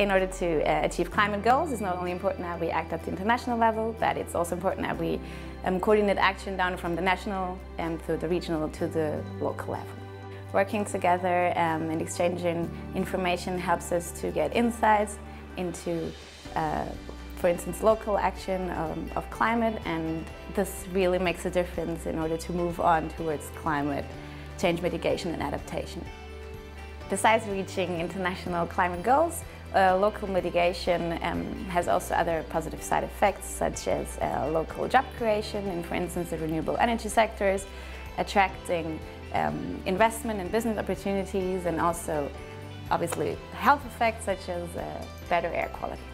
In order to achieve climate goals, it's not only important that we act at the international level, but it's also important that we coordinate action down from the national through the regional to the local level. Working together and exchanging information helps us to get insights into, for instance, local action of climate, and this really makes a difference in order to move on towards climate change mitigation and adaptation. Besides reaching international climate goals, local mitigation has also other positive side effects, such as local job creation in, for instance, the renewable energy sectors, attracting investment and business opportunities, and also, obviously, health effects such as better air quality.